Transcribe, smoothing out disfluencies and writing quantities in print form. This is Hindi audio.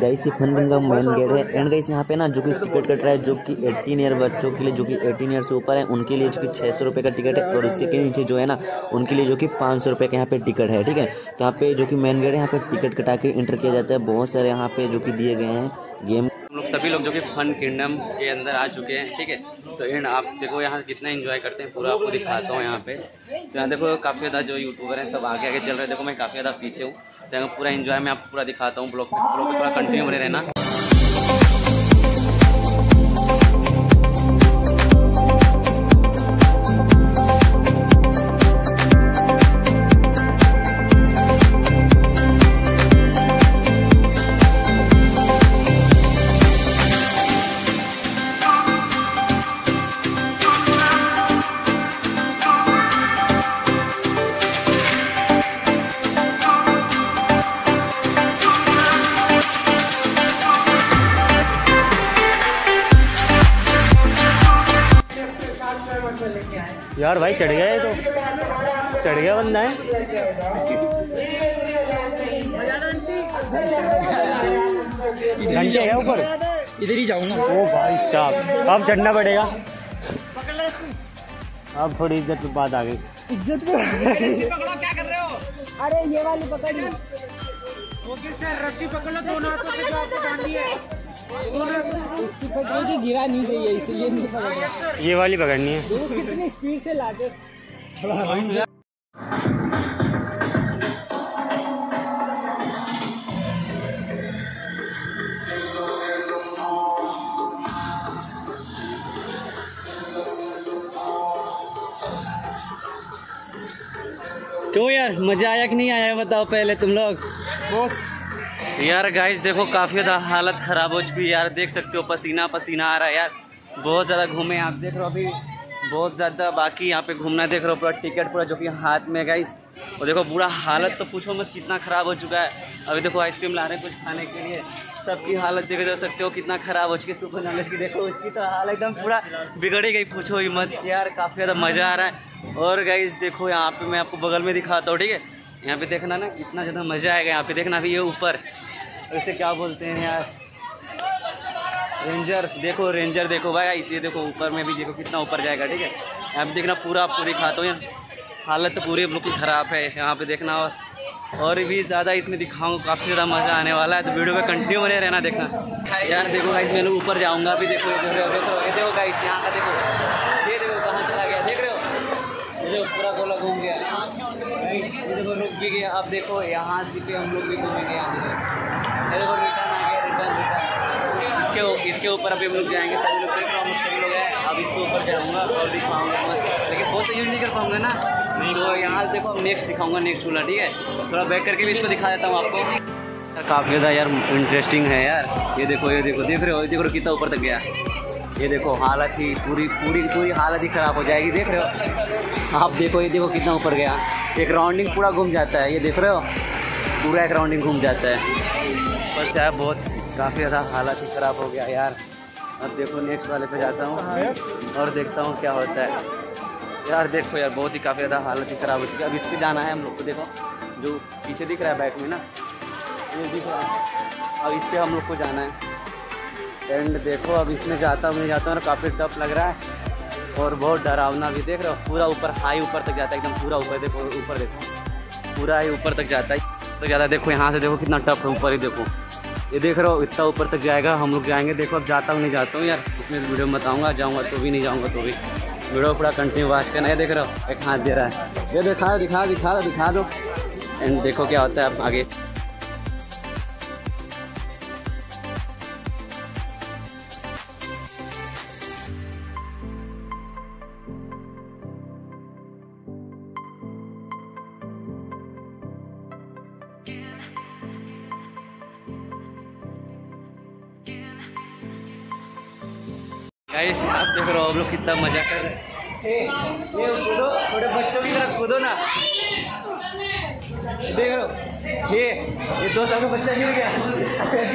गाइस ये फन किंगडम मेन गेट है। एंड गाइस यहाँ पे ना जो कि टिकट कट रहा है जो कि 18 ईयर बच्चों के लिए जो कि 18 ईयर से ऊपर है उनके लिए जो कि 600 रुपये का टिकट है और इससे के नीचे जो है ना उनके लिए जो कि 500 रुपये का यहाँ पे टिकट है। ठीक है, तो यहाँ पे जो कि मेन गेट है यहाँ पे टिकट कटा के इंटर किया जाता है। बहुत सारे यहाँ पे जो कि दिए गए हैं गेम। हम लोग सभी लोग जो कि फन किंगडम के अंदर आ चुके हैं। ठीक है, तो एंड आप देखो यहाँ कितना एंजॉय करते हैं, पूरा आपको दिखाता हूँ। यहाँ पे तो यहाँ देखो काफ़ी ज़्यादा जो यूट्यूबर हैं सब आगे आगे चल रहे हैं। देखो मैं काफ़ी ज़्यादा पीछे हूँ, तो यहाँ पूरा एंजॉय मैं आपको पूरा दिखाता हूँ। ब्लॉग पे थोड़ा कंटिन्यू बने रहना। यार भाई चढ़ गया है, तो चढ़ गया बंदा है। घंटे है ऊपर, इधर ही जाऊंगा। ओ भाई साहब, अब चढ़ना पड़ेगा। अब थोड़ी इज्जत की बात आ गई। इज्जत पकड़ो, क्या कर रहे हो? अरे ये वाली पकड़ो। ओके सर, रस्सी पकड़ लो दोनों हाथों से जो आपको बांधी है। इसकी पकड़ के गिरा नहीं रही है, इसलिए नहीं पकड़। ये वाली पकड़नी है। वो कितनी स्पीड से लाते। क्यों यार, मजा आया कि नहीं आया बताओ पहले तुम लोग? बहुत यार। गाइस देखो काफ़ी ज़्यादा हालत ख़राब हो चुकी है यार, देख सकते हो पसीना पसीना आ रहा है यार। बहुत ज़्यादा घूमे आप, देख रहे हो अभी बहुत ज़्यादा बाकी यहाँ पे घूमना। देख रहे हो पूरा टिकट पूरा जो कि हाथ में गाइस, और देखो पूरा हालत तो पूछो मत कितना ख़राब हो चुका है। अभी देखो आइसक्रीम ला रहे हैं कुछ खाने के लिए, सबकी हालत देख सकते हो कितना ख़राब हो चुकी है। सुपर नॉलेज की देखो इसकी तो हालत एकदम पूरा बिगड़ी गई, पूछो ही मत यार। काफ़ी ज़्यादा मज़ा आ रहा है। और गाइस देखो यहाँ पर मैं आपको बगल में दिखाता हूँ। ठीक है, यहाँ पे देखना ना कितना ज़्यादा मज़ा आएगा। यहाँ पे देखना अभी ये ऊपर इसे क्या बोलते हैं यार, रेंजर। देखो रेंजर देखो भाई, इसे देखो ऊपर में भी देखो कितना ऊपर जाएगा। ठीक है, यहाँ पे देखना पूरा आपको दिखाता हूँ। यहाँ हालत तो पूरी बिल्कुल ख़राब है यहाँ पे देखना। और भी ज़्यादा इसमें दिखाऊँगा, काफ़ी ज़्यादा मज़ा आने वाला है। तो वीडियो में कंटिन्यू बने रहना। देखना यार, देखो गाइस मैं ऊपर जाऊँगा अभी। देखो देखो गाइस यहाँ का देखो, ये देखो कहाँ चला गया, देख रहे हो? ये पूरा गोला घूम गया, देखो रुक भी गया। अब देखो यहाँ से पे हम लोग भी घूमेंगे। यहाँ से देखो रिटर्न आ गया, रिटर्न इसके ऊपर अभी हम लोग जाएंगे। सभी लोग देख रहे हो, हम सभी लोग हैं। अब इसके ऊपर चढ़ूँगा और दिखाऊँगा मस्त, लेकिन बहुत यूज नहीं कर पाऊँगा ना। तो यहाँ से देखो नेक्स्ट दिखाऊँगा, नेक्स्ट झूला। ठीक है, थोड़ा बैक करके भी इसको दिखा देता हूँ आपको। काफ़ी ज़्यादा यार इंटरेस्टिंग है यार। ये देखो, ये देखो, देख रहे हो? देखो कितना ऊपर तक गया। ये देखो हालत ही पूरी पूरी पूरी हालत ही ख़राब हो जाएगी। देख रहे हो आप? देखो ये देखो कितना ऊपर गया। एक राउंडिंग पूरा घूम जाता है, ये देख रहे हो? पूरा एक राउंडिंग घूम जाता है। पर क्या बहुत काफ़ी ज़्यादा हालत ही ख़राब हो गया यार। अब देखो नेक्स्ट वाले पे जाता हूँ और देखता हूँ क्या होता है। यार देखो यार, बहुत ही काफ़ी ज़्यादा हालत ही ख़राब हो चुकी है। अब इस पर जाना है हम लोग को। देखो जो पीछे दिख रहा है बैक में ना, ये दिख रहा है। अब इस पर हम लोग को जाना है। एंड देखो अब इसमें जाता हूँ, मैं जाता हूँ, काफ़ी टफ लग रहा है और बहुत डरावना भी। देख रहे हो पूरा ऊपर, हाई ऊपर तक जाता है एकदम। पूरा ऊपर देखो, ऊपर देखो, पूरा ही ऊपर तक जाता है तो ज़्यादा। देखो यहाँ से देखो कितना टफ है ऊपर ही। देखो ये देख रहे हो, इतना ऊपर तक जाएगा हम लोग जाएंगे। देखो अब जाता हूँ नहीं जाता हूँ यार, इसमें वीडियो में बताऊँगा। जाऊँगा तो भी, नहीं जाऊँगा तो भी। वीडियो पूरा कंटिन्यू वॉच करना है। देख रहे हो एक हाथ दे रहा है, ये दिखा दिखा दिखा दिखा दो। एंड देखो क्या होता है अब आगे। गाइस आप देख रहे हो आप लोग कितना मजा कर रहे हैं। कूदो, थोड़े बच्चों की तरह कूदो ना। देख रहे हो ये 2 साल का बच्चा गिर गया।